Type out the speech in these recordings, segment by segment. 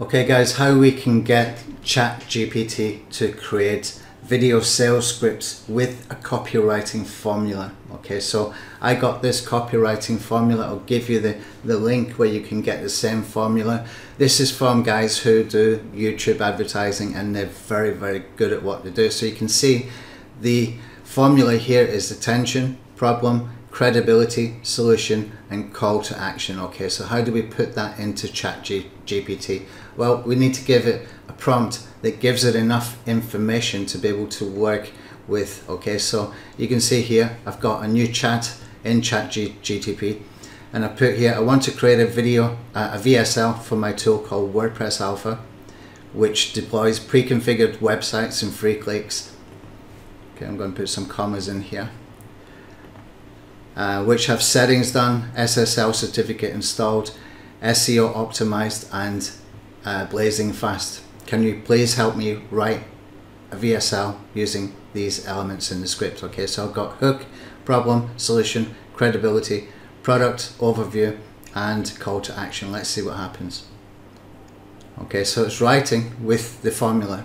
Okay guys, how we can get ChatGPT to create video sales scripts with a copywriting formula. Okay, so I got this copywriting formula. I'll give you the link where you can get the same formula. This is from guys who do YouTube advertising and they're very, very good at what they do. So you can see the formula here is attention, problem, credibility, solution, and call to action. Okay, so how do we put that into ChatGPT? Well, we need to give it a prompt that gives it enough information to be able to work with. Okay, so you can see here, I've got a new chat in ChatGPT, and I put here, I want to create a video, a VSL for my tool called WordPress Alpha, which deploys pre-configured websites and free clicks. Okay, I'm going to put some commas in here. Which have settings done, SSL certificate installed, SEO optimized, and blazing fast. Can you please help me write a VSL using these elements in the script? Okay, so I've got hook, problem, solution, credibility, product overview, and call to action. Let's see what happens. Okay, so it's writing with the formula.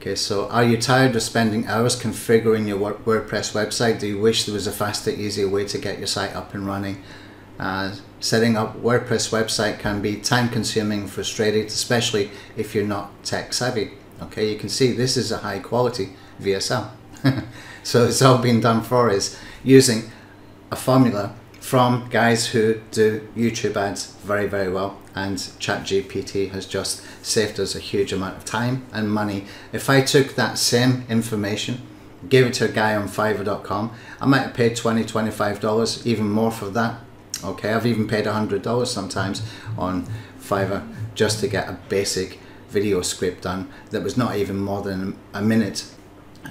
Okay, so are you tired of spending hours configuring your WordPress website? Do you wish there was a faster, easier way to get your site up and running? Setting up WordPress website can be time-consuming, frustrating, especially if you're not tech-savvy. Okay, you can see this is a high-quality VSL. So it's all been done for us using a formula from guys who do YouTube ads very, very well, and ChatGPT has just saved us a huge amount of time and money. If I took that same information, gave it to a guy on fiverr.com, I might have paid $20, $25, even more for that. Okay, I've even paid $100 sometimes on Fiverr just to get a basic video script done that was not even more than a minute,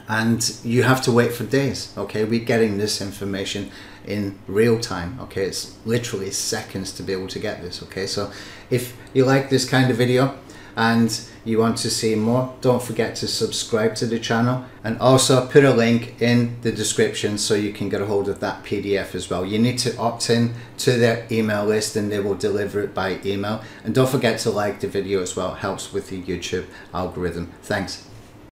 and you have to wait for days. Okay, we're getting this information in real time. Okay, it's literally seconds to be able to get this. Okay, so if you like this kind of video and you want to see more, don't forget to subscribe to the channel, and also put a link in the description so you can get a hold of that PDF as well. You need to opt in to their email list and they will deliver it by email. And don't forget to like the video as well, it helps with the YouTube algorithm. Thanks.